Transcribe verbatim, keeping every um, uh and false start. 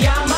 Siamo